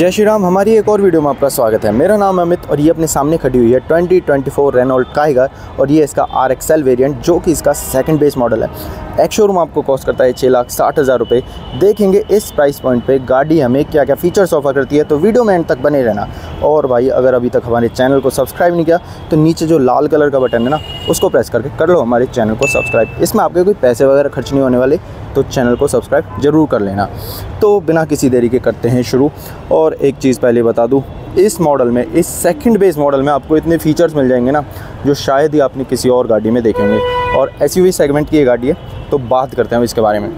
जय श्री राम। हमारी एक और वीडियो में आपका स्वागत है। मेरा नाम अमित और ये अपने सामने खड़ी हुई है 2024 रेनॉल्ट काइगर और ये इसका RXL वेरिएंट जो कि इसका सेकंड बेस मॉडल है। एक्स शोरूम आपको कॉस्ट करता है 6,60,000 रुपये। देखेंगे इस प्राइस पॉइंट पे गाड़ी हमें क्या क्या फीचर्स ऑफर करती है, तो वीडियो में एंड तक बने रहना। और भाई अगर अभी तक हमारे चैनल को सब्सक्राइब नहीं किया तो नीचे जो लाल कलर का बटन है ना उसको प्रेस करके कर लो हमारे चैनल को सब्सक्राइब। इसमें आपके कोई पैसे वगैरह खर्च नहीं होने वाले, तो चैनल को सब्सक्राइब ज़रूर कर लेना। तो बिना किसी देरी के करते हैं शुरू। और एक चीज़ पहले बता दूँ, इस मॉडल में, इस सेकंड बेस मॉडल में आपको इतने फीचर्स मिल जाएंगे ना जो शायद ही आपने किसी और गाड़ी में देखेंगे। और एसयूवी सेगमेंट की ये गाड़ी है, तो बात करते हैं इसके बारे में।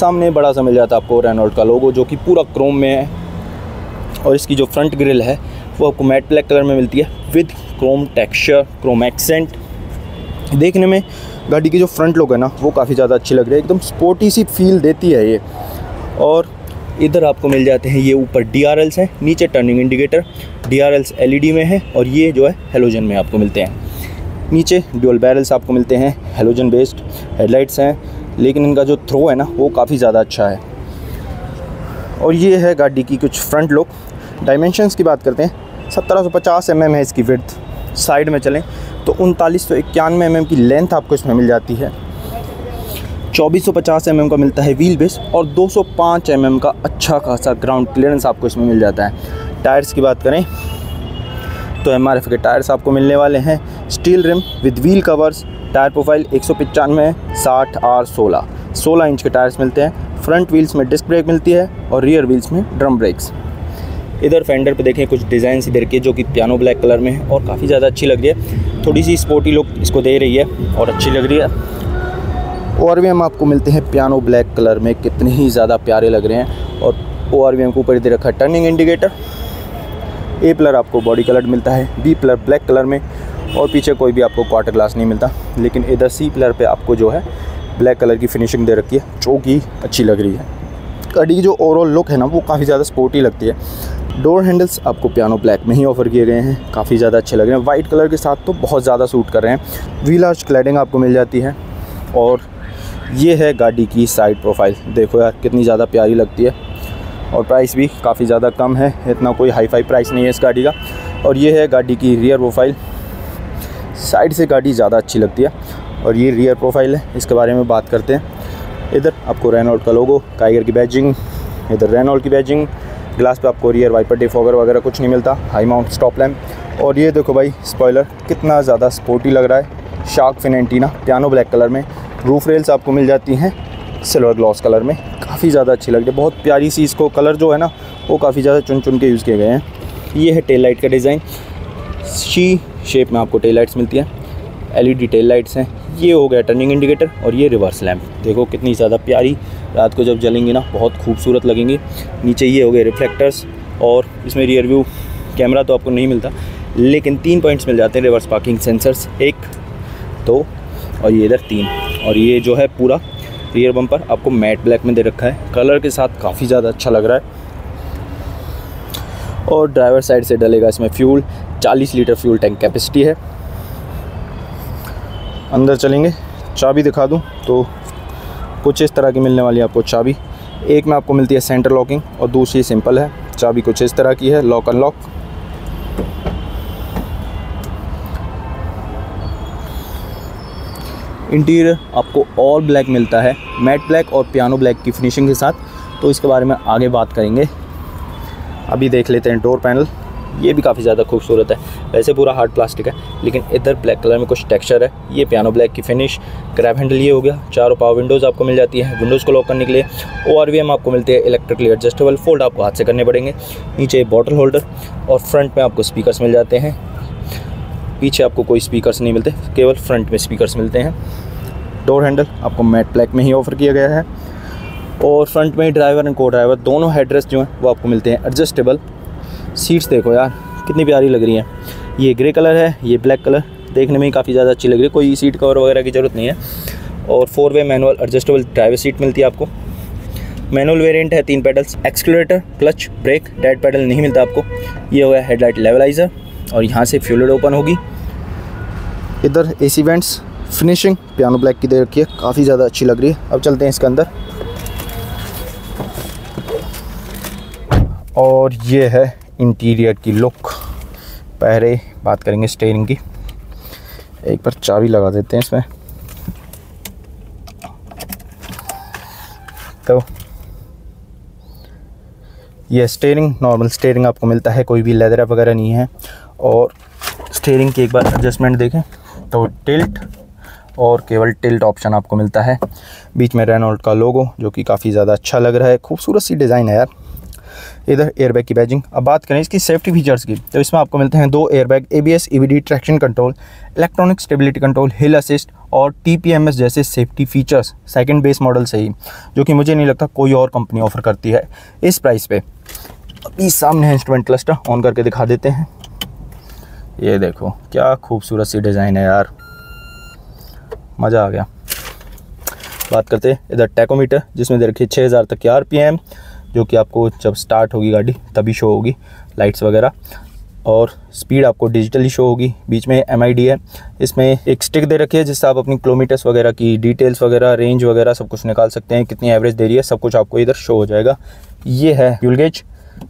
सामने बड़ा सा मिल जाता है आपको रेनॉल्ट का लोगो जो कि पूरा क्रोम में है, और इसकी जो फ्रंट ग्रिल है वो आपको मैट ब्लैक कलर में मिलती है with chrome texture, chrome accent. देखने में गाड़ी की जो फ्रंट लुक है ना वो काफ़ी ज़्यादा अच्छी लग रही है, एकदम स्पोर्टी सी फील देती है ये। और इधर आपको मिल जाते हैं ये ऊपर DRLs हैं, नीचे टर्निंग इंडिकेटर। DRLs LED में है और ये जो है हेलोजन में आपको मिलते हैं। नीचे ड्यूल बैरल्स आपको मिलते हैं, हेलोजन बेस्ड हेडलाइट्स हैं, लेकिन इनका जो थ्रो है ना वो काफ़ी ज़्यादा अच्छा है। और ये है गाड़ी की कुछ फ्रंट लुक। डायमेंशंस की बात करते हैं, 1750 mm है इसकी विड्थ। साइड में चलें तो 3991 mm की लेंथ आपको इसमें मिल जाती है। 2450 mm का मिलता है व्हील बेस और 205 mm का अच्छा खासा ग्राउंड क्लियरेंस आपको इसमें मिल जाता है। टायर्स की बात करें तो MRF के टायर्स आपको मिलने वाले हैं, steel rim with wheel covers. Tyre profile 195/60R16, 16 inch के टायर्स मिलते हैं। फ्रंट व्हील्स में डिस्क ब्रेक मिलती है और रियर व्हील्स में ड्रम ब्रेक्स। इधर फेंडर पे देखें कुछ डिज़ाइन इधर के जो कि पियानो ब्लैक कलर में है और काफ़ी ज़्यादा अच्छी लग रही है, थोड़ी सी स्पोर्टी लुक इसको दे रही है और अच्छी लग रही है। ORVM आपको मिलते हैं पियानो ब्लैक कलर में, कितने ही ज़्यादा प्यारे लग रहे हैं। और ORVM के ऊपर दे रखा है टर्निंग इंडिकेटर। A पिलर आपको बॉडी कलर मिलता है, B पिलर ब्लैक कलर में, और पीछे कोई भी आपको क्वार्टर ग्लास नहीं मिलता। लेकिन इधर C पिलर पे आपको जो है ब्लैक कलर की फिनिशिंग दे रखी है जो कि अच्छी लग रही है। गाड़ी की जो ओवरऑल लुक है ना वो काफ़ी ज़्यादा स्पोर्टी लगती है। डोर हैंडल्स आपको पियानो ब्लैक में ही ऑफर किए गए हैं, काफ़ी ज़्यादा अच्छे लग रहे हैं, वाइट कलर के साथ तो बहुत ज़्यादा सूट कर रहे हैं। व्हील आर्च क्लैडिंग आपको मिल जाती है। और ये है गाड़ी की साइड प्रोफाइल, देखो यार कितनी ज़्यादा प्यारी लगती है। और प्राइस भी काफ़ी ज़्यादा कम है, इतना कोई हाई फाई प्राइस नहीं है इस गाड़ी का। और ये है गाड़ी की रियर प्रोफाइल, साइड से गाड़ी ज़्यादा अच्छी लगती है। और ये रियर प्रोफाइल है, इसके बारे में बात करते हैं। इधर आपको रेनॉल्ट का लोगो, काइगर की बैजिंग, इधर रेनॉल्ट की बैजिंग। ग्लास पे आपको रियर वाइपर डिफॉगर वगैरह कुछ नहीं मिलता। High mount stop lamp. और ये देखो भाई स्पॉइलर कितना ज़्यादा स्पोर्टी लग रहा है, shark fin antenna piano black colour में। रूफ रेल्स आपको मिल जाती हैं सिल्वर ग्लॉस कलर में, काफ़ी ज़्यादा अच्छी लग रही है, बहुत प्यारी सी। इसको कलर जो है ना वो काफ़ी ज़्यादा चुन चुन के यूज़ किए गए हैं। ये है टेल लाइट का डिज़ाइन, सी शेप में आपको टेल लाइट्स मिलती हैं, LED टेल लाइट्स हैं। ये हो गया टर्निंग इंडिकेटर और ये रिवर्स लैम्प, देखो कितनी ज़्यादा प्यारी, रात को जब जलेंगी ना बहुत खूबसूरत लगेंगी। नीचे ये हो गए रिफ्लेक्टर्स। और इसमें रियर व्यू कैमरा तो आपको नहीं मिलता, लेकिन 3 पॉइंट्स मिल जाते हैं रिवर्स पार्किंग सेंसर्स, 1, 2 और ये इधर 3। और ये जो है पूरा रियर बम्पर आपको मैट ब्लैक में दे रखा है, कलर के साथ काफ़ी ज़्यादा अच्छा लग रहा है। और ड्राइवर साइड से डलेगा इसमें fuel, 40 litre fuel tank capacity है। अंदर चलेंगे, चाबी दिखा दूं तो कुछ इस तरह की मिलने वाली है आपको चाबी। एक में आपको मिलती है सेंटर लॉकिंग और दूसरी सिंपल है। चाबी कुछ इस तरह की है, लॉक अनलॉक। इंटीरियर आपको ऑल ब्लैक मिलता है, मैट ब्लैक और पियानो ब्लैक की फिनिशिंग के साथ, तो इसके बारे में आगे बात करेंगे। अभी देख लेते हैं डोर पैनल, ये भी काफ़ी ज़्यादा खूबसूरत है। वैसे पूरा हार्ड प्लास्टिक है, लेकिन इधर ब्लैक कलर में कुछ टेक्सचर है। ये पियानो ब्लैक की फिनिश, ग्रैब हैंडल ये हो गया। चारों पावर विंडोज़ आपको मिल जाती है। विंडोज़ को लॉक करने के लिए ORVM आपको मिलते हैं इलेक्ट्रिकली एडजस्टेबल, फोल्ड आपको हाथ से करने पड़ेंगे। नीचे बॉटल होल्डर और फ्रंट में आपको स्पीकर्स मिल जाते हैं। पीछे आपको कोई स्पीकर्स नहीं मिलते, केवल फ्रंट में स्पीकर्स मिलते हैं। डोर हैंडल आपको मैट ब्लैक में ही ऑफर किया गया है। और फ्रंट में ड्राइवर एंड को ड्राइवर दोनों हेडरेस्ट जो हैं वो आपको मिलते हैं एडजस्टेबल। सीट्स देखो यार कितनी प्यारी लग रही हैं, ये ग्रे कलर है, ये ब्लैक कलर, देखने में ही काफ़ी ज़्यादा अच्छी लग रही है, कोई सीट कवर वगैरह की ज़रूरत नहीं है। और 4-वे मैनुअल एडजस्टेबल ड्राइवर सीट मिलती है आपको। मैनुअल वेरिएंट है, 3 pedals, accelerator, clutch, brake. Dead pedal नहीं मिलता आपको। ये हो गया हेडलाइट लेवलाइज़र और यहाँ से फ्यूल हेड ओपन होगी। इधर AC vents, finishing piano black की दे रखी है, काफ़ी ज़्यादा अच्छी लग रही है। अब चलते हैं इसके अंदर। और ये है इंटीरियर की लुक। पहले बात करेंगे स्टीयरिंग की। एक बार चाबी लगा देते हैं इसमें। तो ये स्टीयरिंग, नॉर्मल स्टीयरिंग आपको मिलता है, कोई भी लेदर वगैरह नहीं है। और स्टीयरिंग की एक बार एडजस्टमेंट देखें तो टिल्ट और केवल टिल्ट ऑप्शन आपको मिलता है। बीच में रेनॉल्ट का लोगो जो कि काफ़ी ज़्यादा अच्छा लग रहा है, खूबसूरत सी डिज़ाइन है यार। इधर एयरबैग की बैजिंग। अब बात करें इसकी सेफ्टी फीचर्स की, तो इसमें आपको मिलते हैं 2 airbag, ABS, EBD, traction control, electronic stability control, hill assist और TPMS जैसे safety features second base model से ही, जो कि मुझे नहीं लगता कोई और कंपनी ऑफर करती है इस प्राइस पे। अभी सामने है इंस्ट्रूमेंट क्लस्टर, ऑन करके दिखा देते हैं। ये देखो क्या खूबसूरत सी डिज़ाइन है यार, मज़ा आ गया। बात करते हैं इधर टैकोमीटर, जिसमें दे रखिए 6000 तक की RPM, जो कि आपको जब स्टार्ट होगी गाड़ी तभी शो होगी, लाइट्स वगैरह। और स्पीड आपको डिजिटली शो होगी। बीच में MID है, इसमें एक स्टिक दे रखी है जिससे आप अपनी किलोमीटर्स वगैरह की डिटेल्स वगैरह, रेंज वगैरह सब कुछ निकाल सकते हैं, कितनी एवरेज दे रही है, सब कुछ आपको इधर शो हो जाएगा। ये है फ्यूल गेज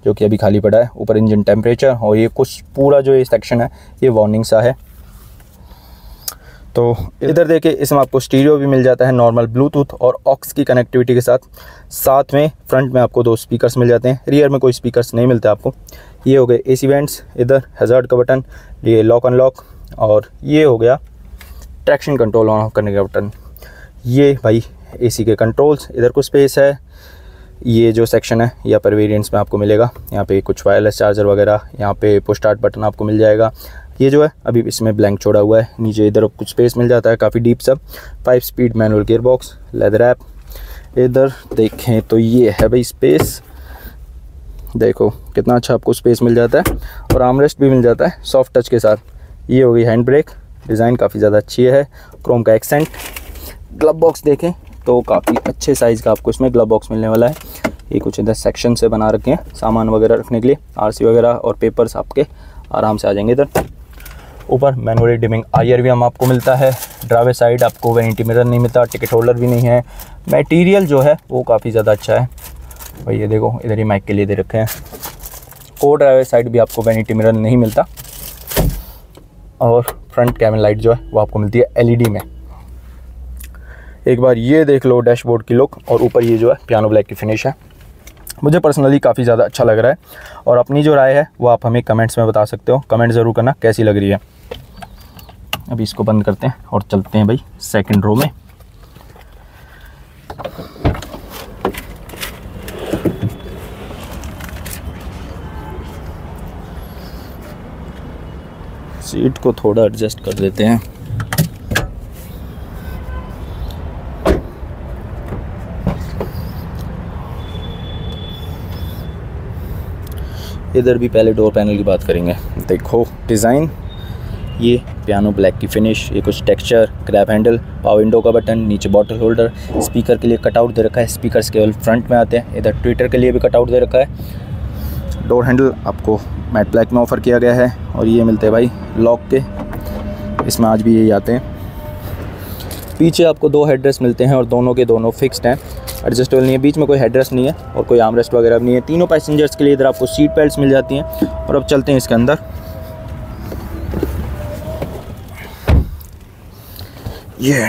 जो कि अभी खाली पड़ा है। ऊपर इंजन टेम्परेचर और ये कुछ पूरा जो ये सेक्शन है ये वार्निंग सा है। तो इधर देखिए, इसमें आपको स्टीरियो भी मिल जाता है नॉर्मल, ब्लूटूथ और ऑक्स की कनेक्टिविटी के साथ। साथ में फ्रंट में आपको 2 स्पीकर्स मिल जाते हैं, रियर में कोई स्पीकर्स नहीं मिलते आपको। ये हो गए AC वेंट्स, इधर हैजार्ड का बटन, ये लॉक अनलॉक, और ये हो गया ट्रैक्शन कंट्रोल ऑन ऑफ करने का बटन। ये भाई AC के कंट्रोल्स। इधर कुछ स्पेस है, ये जो सेक्शन है यहाँ पर वेरिएंट्स में आपको मिलेगा। यहाँ पे कुछ वायरलेस चार्जर वगैरह, यहाँ पे पुश स्टार्ट बटन आपको मिल जाएगा। ये जो है अभी इसमें ब्लैंक छोड़ा हुआ है। नीचे इधर कुछ स्पेस मिल जाता है, काफ़ी डीप सब। 5 speed manual gear box, leather app. इधर देखें तो ये है भाई स्पेस, देखो कितना अच्छा आपको स्पेस मिल जाता है। और आर्मरेस्ट भी मिल जाता है सॉफ्ट टच के साथ। ये हो गई हैंड ब्रेक, डिज़ाइन काफ़ी ज़्यादा अच्छी है, क्रोम का एक्सेंट। ग्लब बॉक्स देखें तो काफ़ी अच्छे साइज़ का आपको इसमें ग्लब बॉक्स मिलने वाला है। ये कुछ इधर सेक्शन से बना रखे हैं सामान वगैरह रखने के लिए, RC वगैरह और पेपर्स आपके आराम से आ जाएंगे इधर। ऊपर मैनुअली डिमिंग IRVM आपको मिलता है। ड्राइवर साइड आपको वैनिटी मिरर नहीं मिलता, टिकट होल्डर भी नहीं है। मटेरियल जो है वो काफ़ी ज़्यादा अच्छा है भाई। ये देखो इधर ही माइक के लिए दे रखे हैं। को ड्राइवर साइड भी आपको वैनिटी मिरर नहीं मिलता। और फ्रंट कैबिन लाइट जो है वो आपको मिलती है LED में। एक बार ये देख लो डैशबोर्ड की लुक। और ऊपर ये जो है पियानो ब्लैक की फिनिश है, मुझे पर्सनली काफ़ी ज़्यादा अच्छा लग रहा है। और अपनी जो राय है वो आप हमें कमेंट्स में बता सकते हो, कमेंट ज़रूर करना कैसी लग रही है। अभी इसको बंद करते हैं और चलते हैं भाई सेकंड रो में। सीट को थोड़ा एडजस्ट कर देते हैं। इधर भी पहले डोर पैनल की बात करेंगे। देखो डिज़ाइन, ये पियानो ब्लैक की फिनिश, ये कुछ texture, grab handle, power window का बटन, नीचे बॉटल होल्डर, स्पीकर के लिए कटआउट दे रखा है। स्पीकर्स केवल फ्रंट में आते हैं। इधर ट्विटर के लिए भी कटआउट दे रखा है। डोर हैंडल आपको मैट ब्लैक में ऑफ़र किया गया है। और ये मिलते हैं भाई लॉक के, इसमें आज भी यही आते हैं। पीछे आपको 2 हेडरेस्ट मिलते हैं और दोनों के दोनों फिक्स्ड हैं, एडजस्टेबल नहीं है। बीच में कोई हेडरेस्ट नहीं है और कोई आर्मरेस्ट वगैरह भी नहीं है। तीनों पैसेंजर्स के लिए इधर आपको सीट बेल्ट मिल जाती हैं। और अब चलते हैं इसके अंदर। ये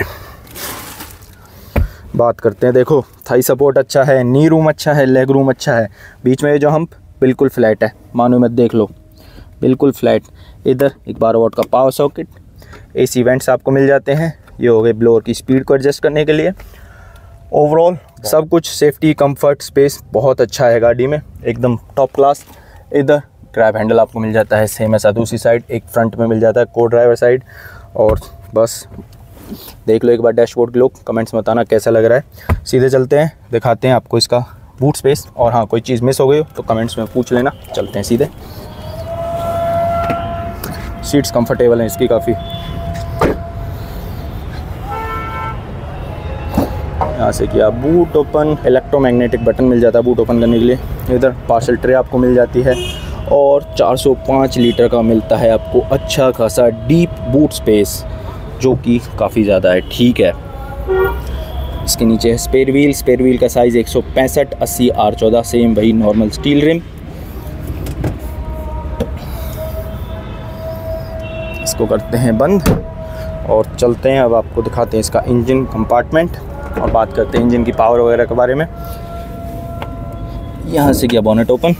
बात करते हैं, देखो थाई सपोर्ट अच्छा है, नी रूम अच्छा है, लेग रूम अच्छा है। बीच में ये जो हम्प बिल्कुल फ्लैट है, मानो मत, देख लो बिल्कुल फ्लैट। इधर एक 12 वाट का पावर सॉकेट, AC वेंट्स आपको मिल जाते हैं। ये हो गए ब्लोअर की स्पीड को एडजस्ट करने के लिए। ओवरऑल सब कुछ सेफ्टी, कंफर्ट, स्पेस बहुत अच्छा है गाड़ी में, एकदम टॉप क्लास। इधर ग्रैब हैंडल आपको मिल जाता है सेम ऐसा दूसरी साइड, एक फ्रंट में मिल जाता है को ड्राइवर साइड। और बस देख लो एक बार डैशबोर्ड की लुक, कमेंट्स में बताना कैसा लग रहा है। सीधे चलते हैं, दिखाते हैं आपको इसका बूट स्पेस। और हाँ, कोई चीज़ मिस हो गई हो तो कमेंट्स में पूछ लेना। चलते हैं सीधे। सीट्स कंफर्टेबल हैं इसकी काफ़ी। यहाँ से किया बूट ओपन, इलेक्ट्रोमैग्नेटिक बटन मिल जाता है बूट ओपन करने के लिए। इधर पार्सल ट्रे आपको मिल जाती है। और 405 लीटर का मिलता है आपको अच्छा खासा डीप बूट स्पेस, जो कि काफ़ी ज़्यादा है, ठीक है। इसके नीचे है स्पेयर व्हील, स्पेयर व्हील का साइज़ 165/80 R14, सेम वही नॉर्मल स्टील रिम। इसको करते हैं बंद और चलते हैं। अब आपको दिखाते हैं इसका इंजन कंपार्टमेंट और बात करते हैं इंजन की पावर वगैरह के बारे में। यहाँ से किया बोनेट ओपन,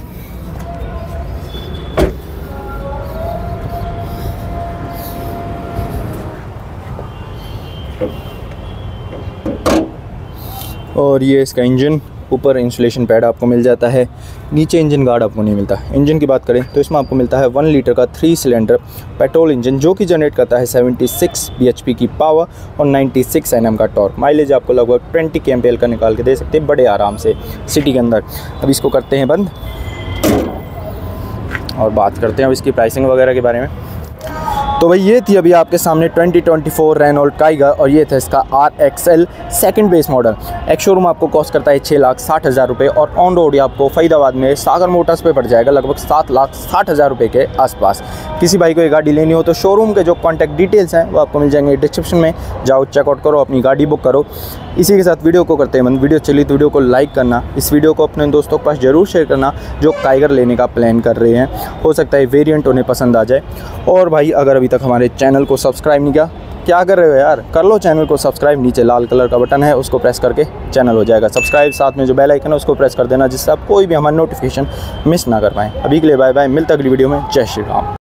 और ये इसका इंजन, ऊपर इंसुलेशन पैड आपको मिल जाता है, नीचे इंजन गार्ड आपको नहीं मिलता। इंजन की बात करें तो इसमें आपको मिलता है 1 लीटर का 3 सिलेंडर पेट्रोल इंजन जो कि जनरेट करता है 76 BHP की पावर और 96 NM का टॉर्क। माइलेज आपको लगभग 20 KMPL का निकाल के दे सकते हैं बड़े आराम से सिटी के अंदर। अब इसको करते हैं बंद और बात करते हैं अब इसकी प्राइसिंग वगैरह के बारे में। तो भाई ये थी अभी आपके सामने 2024 रेनॉल्ट काइगर और ये था इसका RXL second base model. Ex showroom आपको कॉस्ट करता है 6,60,000 रुपये और ऑन रोड आपको फरीदाबाद में सागर मोटर्स पे पड़ जाएगा लगभग 7,60,000 रुपये के आसपास। किसी भाई को ये गाड़ी लेनी हो तो शोरूम के जो कॉन्टैक्ट डिटेल्स हैं वो आपको मिल जाएंगे डिस्क्रिप्शन में, जाओ चेकआउट करो, अपनी गाड़ी बुक करो। इसी के साथ वीडियो को करते हैं बंद। वीडियो चली तो वीडियो को लाइक करना, इस वीडियो को अपने दोस्तों के पास जरूर शेयर करना जो काइगर लेने का प्लान कर रहे हैं, हो सकता है वेरिएंट उन्हें पसंद आ जाए। और भाई अगर अभी तक हमारे चैनल को सब्सक्राइब नहीं किया, क्या कर रहे हो यार, कर लो चैनल को सब्सक्राइब, नीचे लाल कलर का बटन है उसको प्रेस करके चैनल हो जाएगा सब्सक्राइब, साथ में जो बेल आइकन है उसको प्रेस कर देना जिससे आप कोई भी हमारी नोटिफिकेशन मिस ना कर पाएँ। अभी के लिए बाय बाय, मिलते अगली वीडियो में, जय श्री राम।